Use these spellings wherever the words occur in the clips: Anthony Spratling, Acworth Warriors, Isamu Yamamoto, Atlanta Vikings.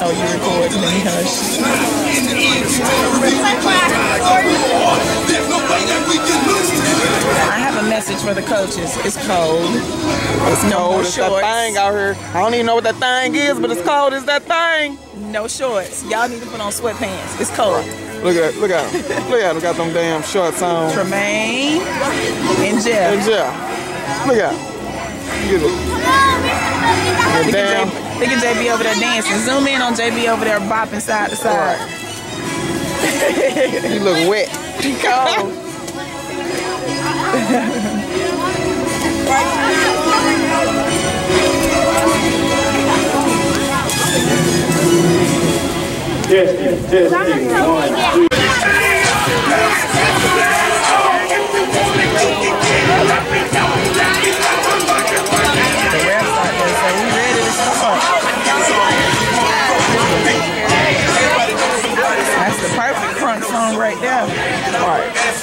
how you record and you kind of I have a message for the coaches. It's cold. It's no shorts. That thing out here. I don't even know what that thing is, but it's cold. It's that thing. No shorts. Y'all need to put on sweatpants. It's cold. Look at it. Look at them. Look at them. Got them damn shorts on. Tremaine and Jeff. And Jeff. Look at them. Look at it. Damn. Look at JB over there dancing. Zoom in on JB over there bopping side to side. Right. You look wet. He cold. Right there. All right. It's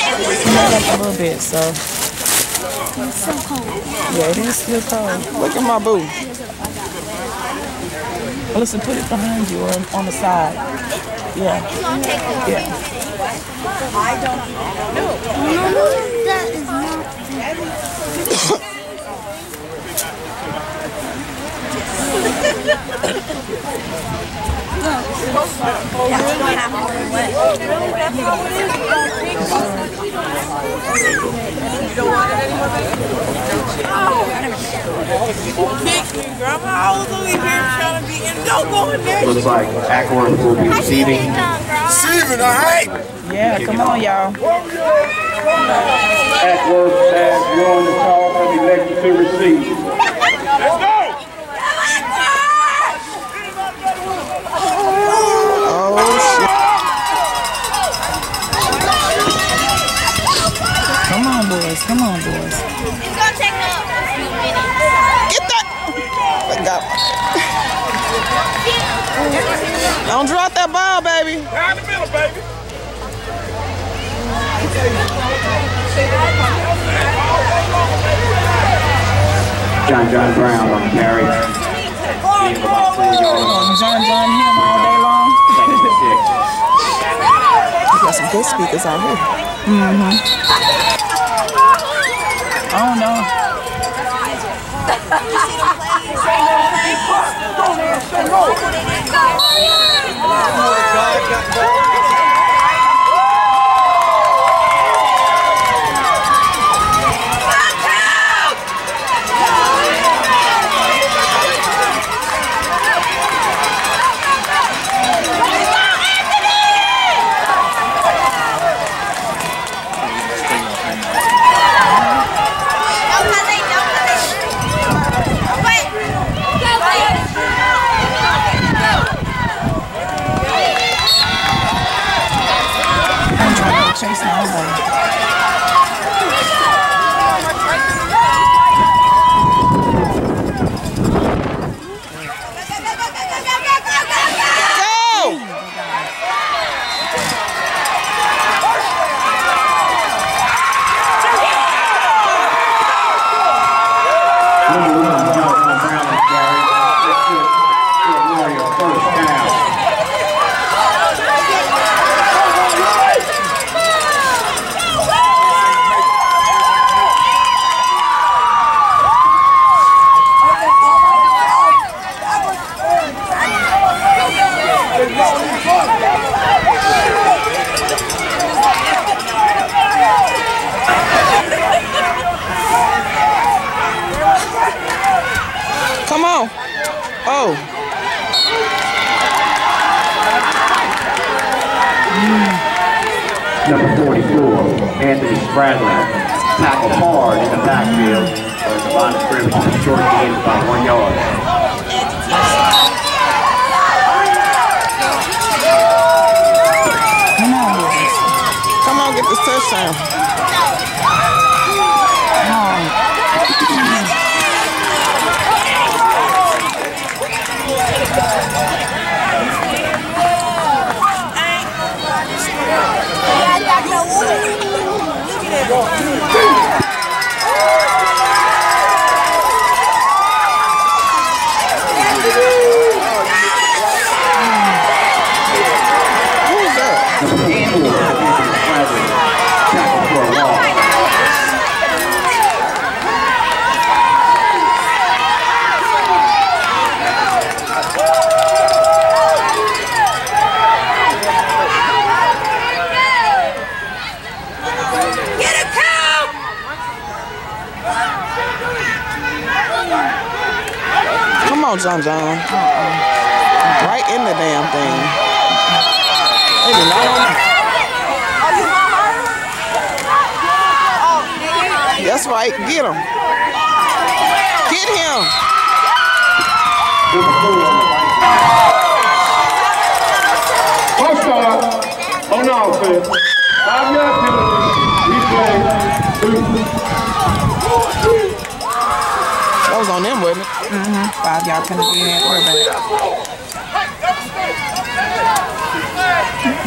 up a little bit, so. It's so cold. Yeah, it is still cold. Look at my boo. Listen, put it behind you or on the side. Yeah. Yeah. I don't know. No, that is not. You don't want it anymore. Thank you, Grandma. I was only here trying to be in. Don't go in there. Looks like Acworth will be receiving. Receiving, all right. Yeah, come on, y'all. Acworth has won the call and elected to receive. Let's go! Oh, shit. Come on, boys. Come on, boys. It's going to take a few minutes. Get that! Let go. Don't drop that ball, baby. Down the middle, baby. John Brown on carry. John him all day long. We got some good speakers out here. Mm-hmm. Oh no. Come on. Oh. Number 44, Anthony Spratling, tackled hard in the backfield. The line of scrimmage is short gain by 1 yard. Get this touchdown. John John. Right in the damn thing. They do not want it. That's right. Get him. Get him. First off, on offense, 5 yard penalty. We play. Was on them, wasn't it? Mm-hmm. 5 yard penalty. Worry about it.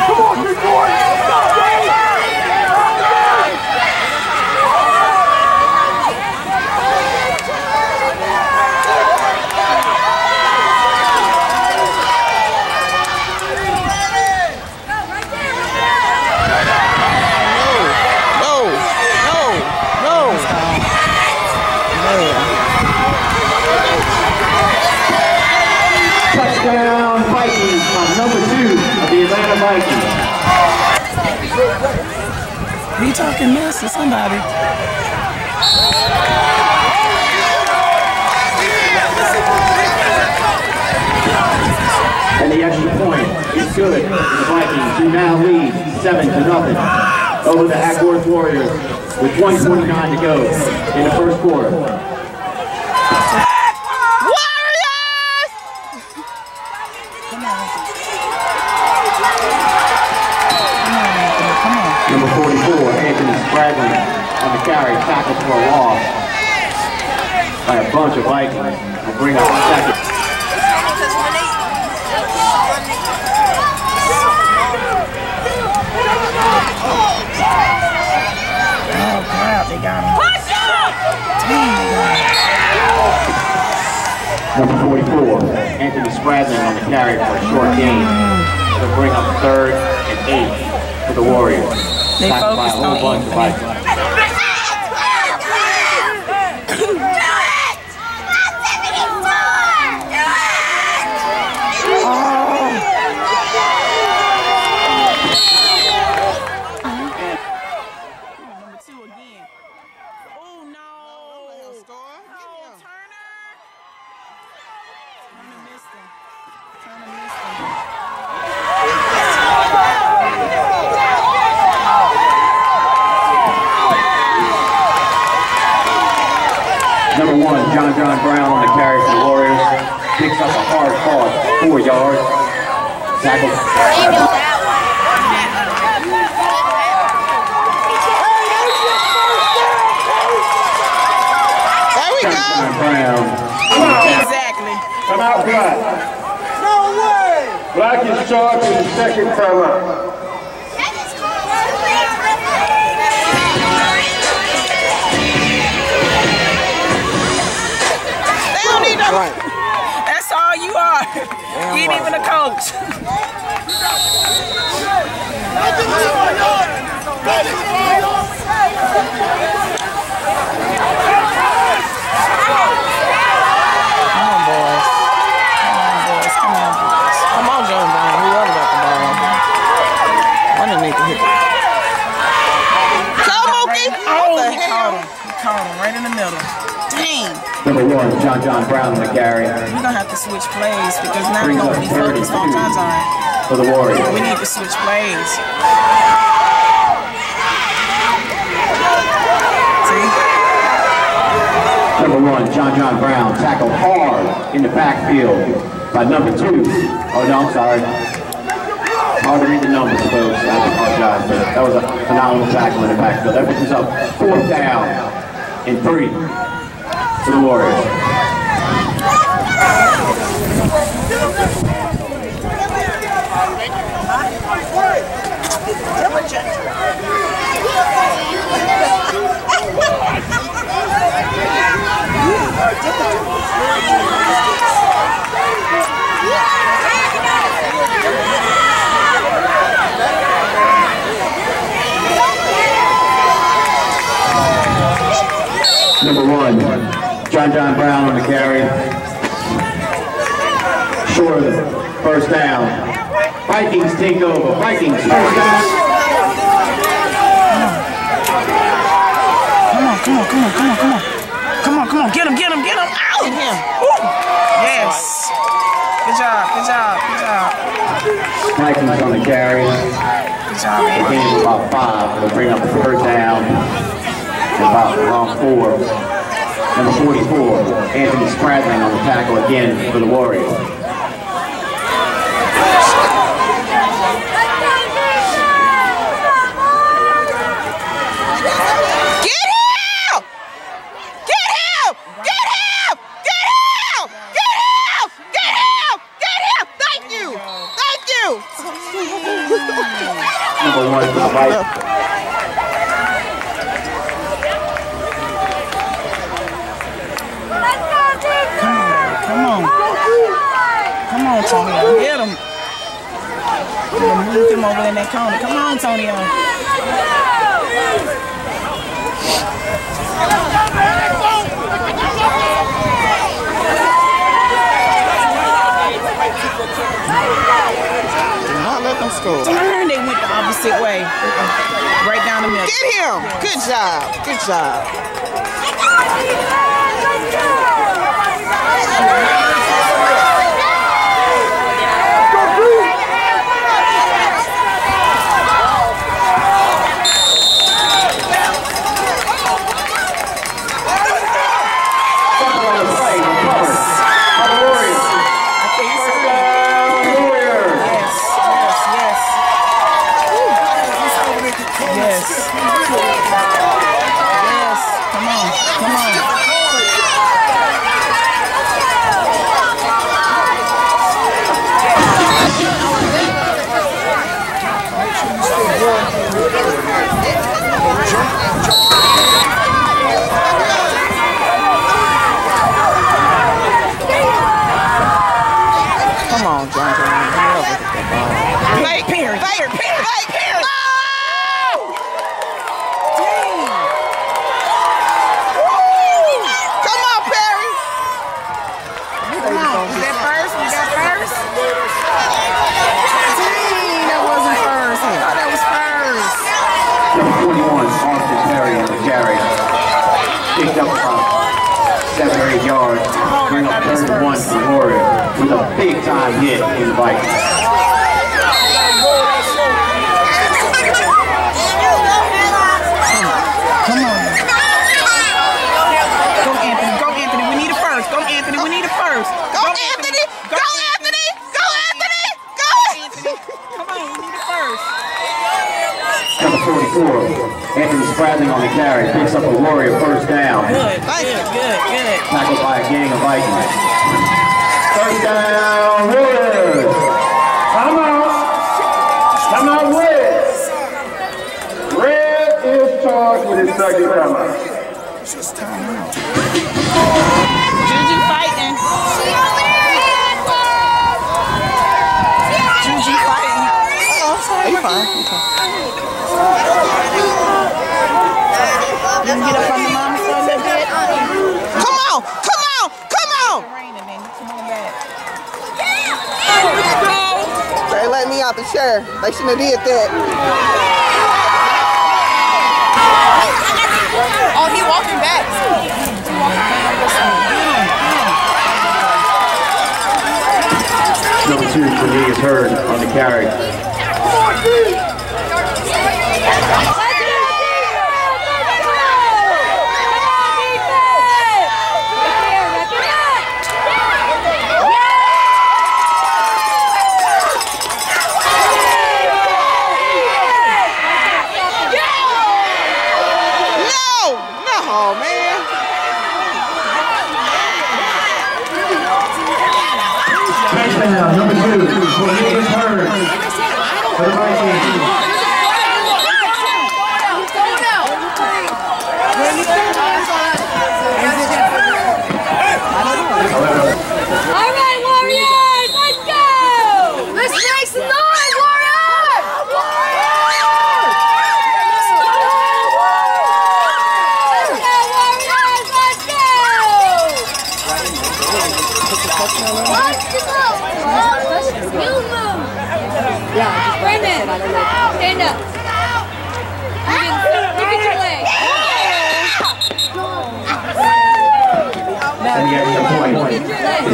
Come on, big boy! Touchdown Vikings from number 2 of the Atlanta Vikings. We talking mess to somebody. And the extra point is good. The Vikings do now lead 7-0 over the Acworth Warriors with 1:29 to go in the first quarter. Number 44, Anthony Spratling, on the carry, tackled for a loss by a bunch of Vikings. Will bring up second. Oh crap, they got him. Number 44, Anthony Spratling on the carry for a short game. They'll bring up 3rd and 8. For the Warriors. They focused on Anthony. Number 2 again. Oh no! Oh, Turner! Kind of missed him. Number 1, John Brown on the carry for the Warriors. Picks up a hard call, 4 yards. Tackle. There we go. John Brown. Exactly. Come out black. No way. Black is charged in the second time out. Right. That's all you are. Damn, you ain't even a coach. Come on, boys. Come on, John Brown. Whoever got the ball. I didn't need to hit it. Go, Mookie. Oh, he caught him. He caught him right in the middle. Number 1, John Brown McGarry. We're gonna have to switch plays because now we're gonna be focused on John Brown. For the Warriors. We need to switch plays. See? Number 1, John Brown tackled hard in the backfield by number 2. Oh no, I'm sorry. Hard to read the numbers, folks. I apologize, but that was a phenomenal tackle in the backfield. That brings us up 4th down and 3. To the Warriors. John Brown on the carry. Short of the first down. Vikings take over. Vikings first down. Come on, come on, come on, come on, come on, come on, get him, out! Yes. Good job, good job, good job. Vikings on the carry. Good job, man. They gained about 5. They'll bring up the third down. About round 4. Number 44, Anthony Spratling on the tackle again for the Warriors. Get him! Get him! Get him! Get him! Get him! Get him! Get him! Thank you! Thank you! Number 1 for the Vikings. Come on, Tonio, get him. Move him over in that corner. Come on, Tonio. Do not let them score. Turn, they went the opposite way. Right down the middle. Get him. Good job. Good job.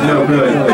is no good.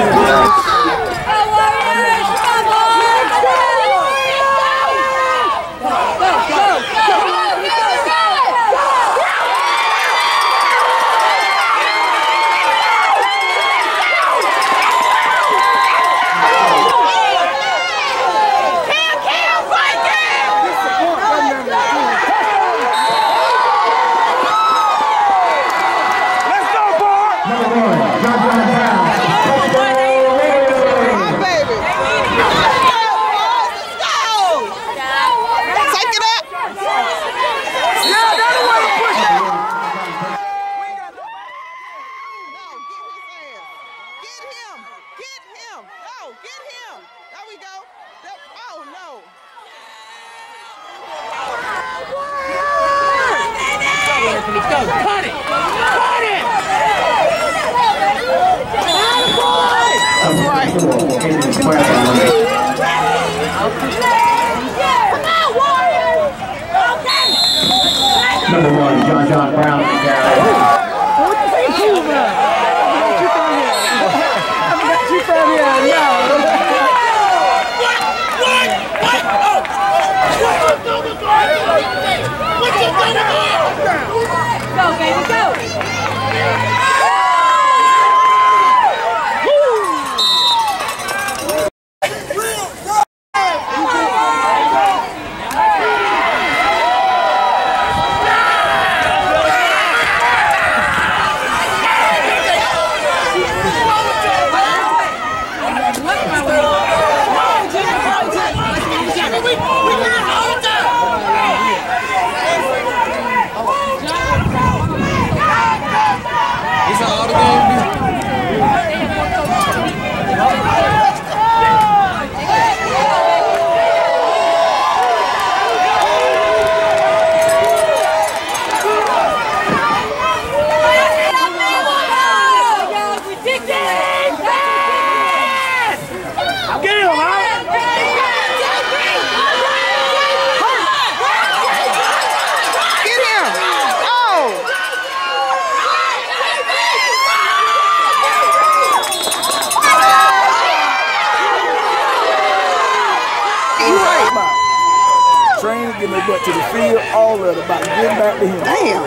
But to the field, all of it about getting back to him. Damn.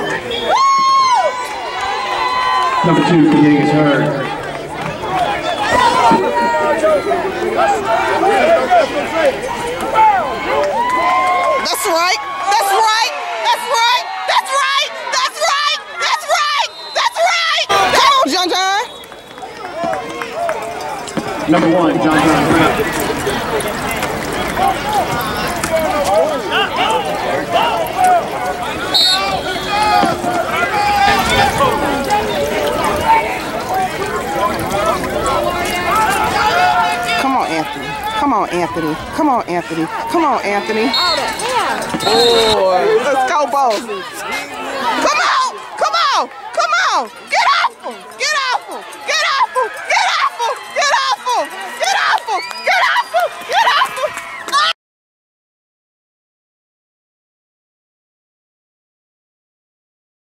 Number two, the niggas hurt. That's right. That's right. Come on, John John. Number one, John John. Come on, Anthony. Come on, Anthony. Come on, Anthony. Come on, Anthony. Oh, let's go, Bo. Come on. Come on. Come on.